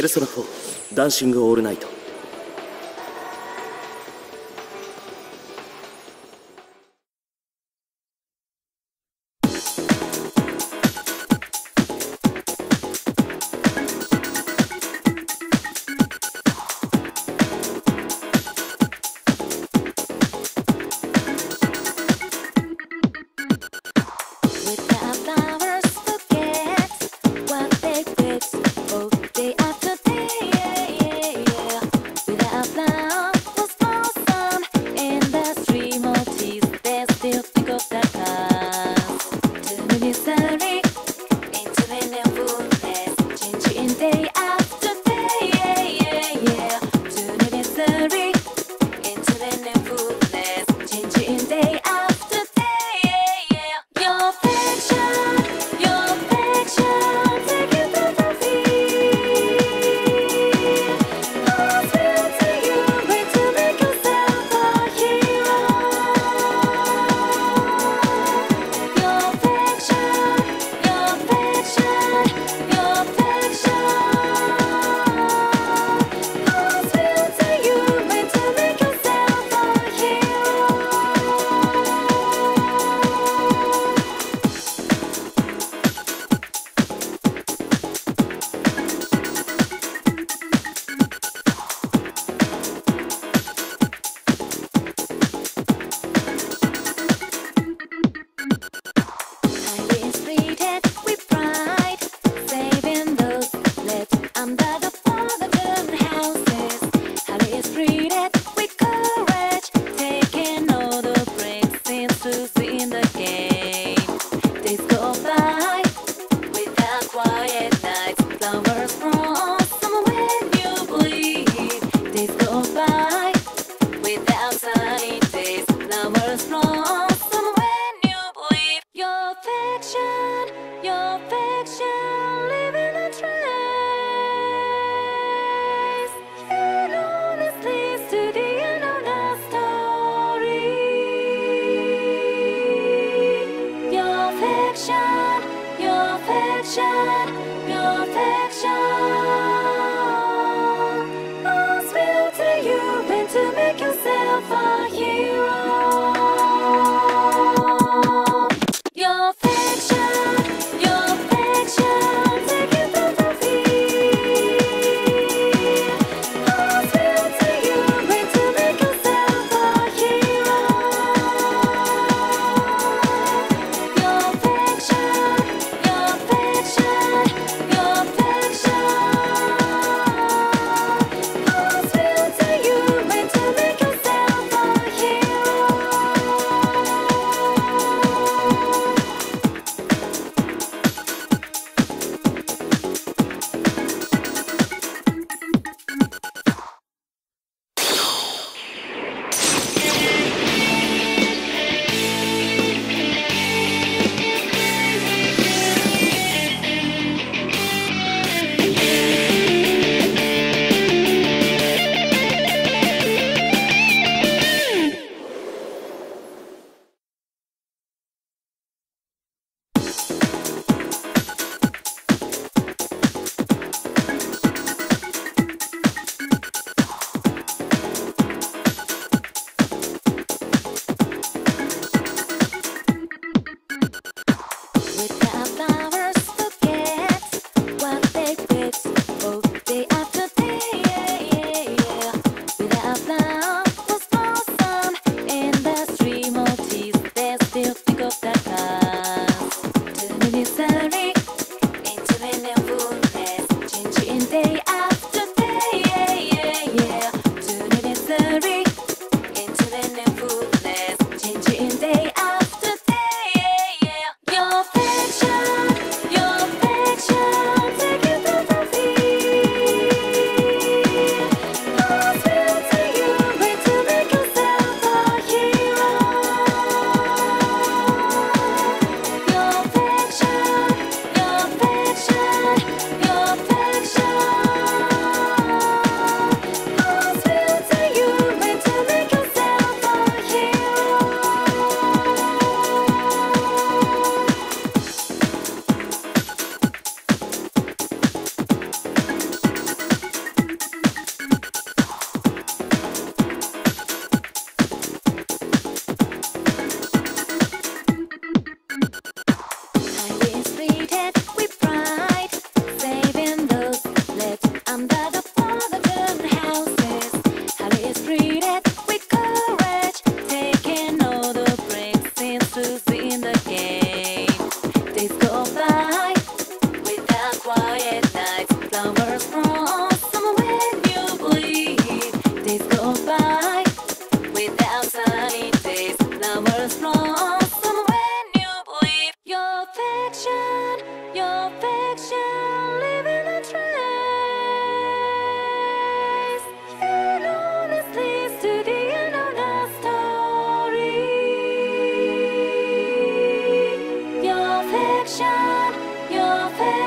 Persona 4 Dancing All Night.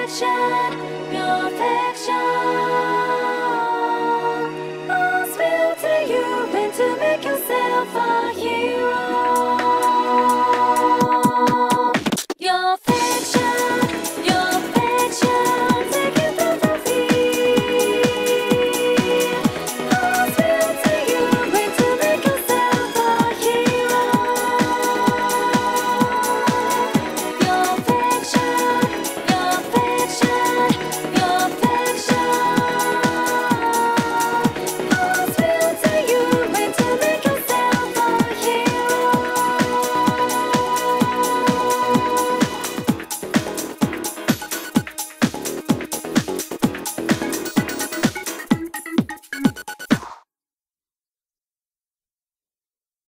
reflection.